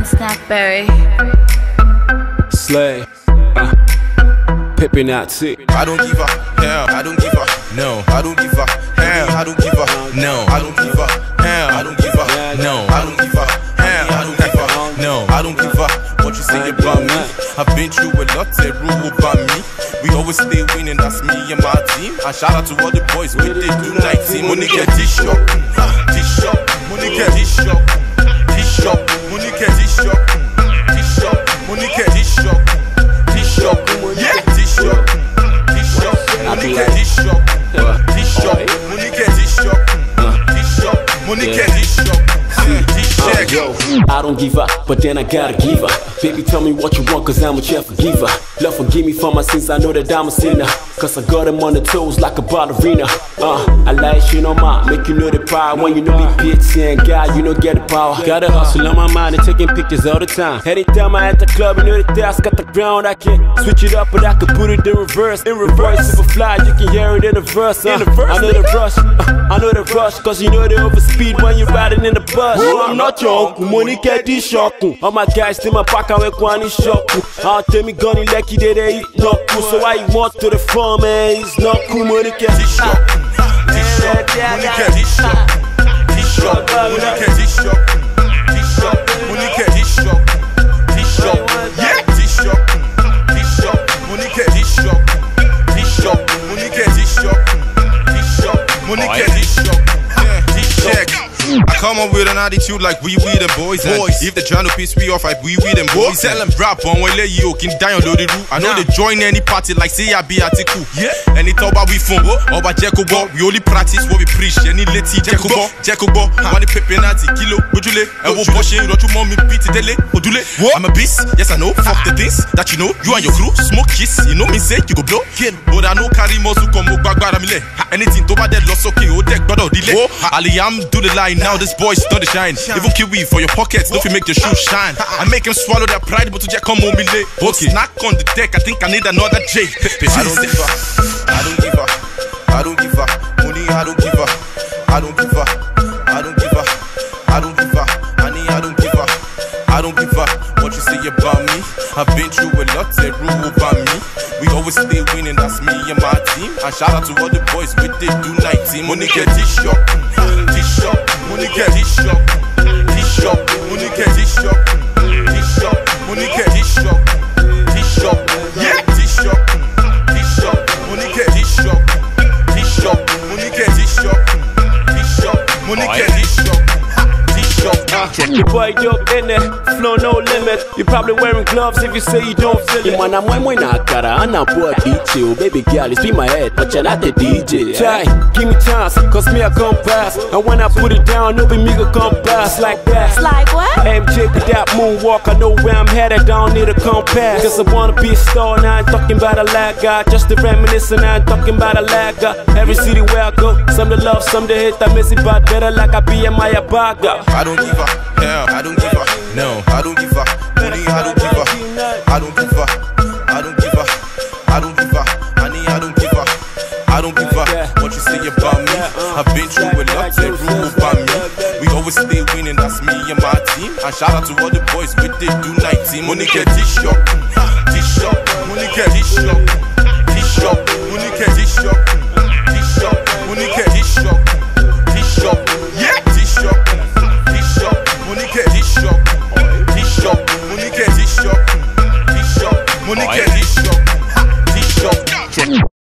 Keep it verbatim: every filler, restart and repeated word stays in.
I'm Snapberry. Slay. Uh, Pepenazi. I don't give a hell. I don't give a no. I don't give a hell. I don't give a no. I don't give a hell. I don't give a no. I don't give a hell. I don't give a no. I don't give a what you say about me. I've been through a lot. They rule about me. We always stay winning. That's me and my team. And shout out to all the boys with the do night team. Money get DISHANKU. DISHANKU. Money get DISHANKU. DISHANKU, Monique, DISHANKU, DISHANKU, Monique, DISHANKU, DISHANKU, yeah, DISHANKU, DISHANKU, Monique, DISHANKU, DISHANKU, Monique, DISHANKU, DISHANKU, Monique, DISHANKU. Uh, yo, I don't give up, but then I gotta give up. Baby, tell me what you want, cause I'm a child forgiver. Love, forgive me for my sins, I know that I'm a sinner. Cause I got them on the toes like a ballerina. Uh, I like shit on my, make you know the power. When you know me, bitch, and God, you know get the power. Got a hustle on my mind and taking pictures all the time. Anytime I at the club, you know the desk at the ground. I can switch it up, but I can put it in reverse. In reverse, if I fly, you can hear it in the verse. Uh, I know the rush, uh, I know the rush. Cause you know the overspeed when you're riding in the bus. Well, I'm not your uncle, Monique DISHANKU. All my guys in my pack, I work one in shaku. I'll tell me gunny like you did, they eat knuckle. So I want to the farm, man, it's not cool, Monique DISHANKU. DISHANKU, Monique DISHANKU. DISHANKU, Monique DISHANKU. DISHANKU, Monique DISHANKU. DISHANKU, yeah, DISHANKU. DISHANKU, Monique DISHANKU. DISHANKU, Monique DISHANKU. DISHANKU, Monique DISHANKU. DISHANKU. I come up with an attitude like we we the boys, boys. If they trying to piss me off, I we we them boys. Tell them rap on when they you can die on the roof. I know nah. They join any party like say I be at the cool. Yeah. And it's all about we phone, all about Jacobo. We only practice what we preach. Any lady Jacobo, Jacobo. When the Pepenazi kilo, bojule. I will push it, not your mommy beat it, dele, odule. I'm a beast, yes I know. Fuck the things that you know. You and your crew smoke kiss. You know me say you go blow. But I know carry muscle come bagbamile. Anything to bad that lost okay, oh deck brother delay. Aliam do the line. Now this boy's not the shine. Even kiwi for your pockets, don't you make your shoes shine. I make him swallow their pride, but to just come home late. Okay. Snack on the deck, I think I need another J. I don't give up, I don't give up, I don't give up, money, I don't give up, I don't give up, I don't give up, I don't give up, honey, I don't give up, I don't give up. What you say about me? I've been through a lot, they rule about me. We always stay winning, that's me and my team. And shout out to all the boys with the do night team. Money get DISHANKU. Monique DISHANKU, DISHANKU, Monique DISHANKU, DISHANKU, Monique DISHANKU, DISHANKU, yeah, DISHANKU, DISHANKU, Monique DISHANKU, DISHANKU, Monique DISHANKU, DISHANKU, Monique DISHANKU. You boy dope in it, flow no limit. You probably wearing gloves if you say you don't feel it. When I'm when I got and I'm bored, chill, baby girl, it's be my head, but you're not the D J. Try, give me chance, cause me I come fast, and when I put it down, no be me go come fast like that. It's like what? M J with that moonwalk, I know where I'm headed, I don't need a compass. Cause I wanna be a star, and I ain't talking about a lagger. Just to reminisce, and I ain't talking about a lagger. Every city where I go, some to love, some to hate, I miss it, but better like I be in my abaga. I don't give up. Yeah, I don't give up, no, I don't give up, money, I don't give up, I don't give up, I don't give up, I don't give up, honey, I don't give up, I don't give up, what you say about me, I've been through a lot, they rule about me, we always stay winning, that's me and my team, and shout out to all the boys with the do night team, Monique DISHANKU, DISHANKU, Monique DISHANKU, DISHANKU, Monique DISHANKU, DISHANKU, Monique DISHANKU, DISHANKU, yeah, DISHANKU. Monique DISHANKU, DISHANKU, Monique DISHANKU, DISHANKU, Monique DISHANKU, DISHANKU.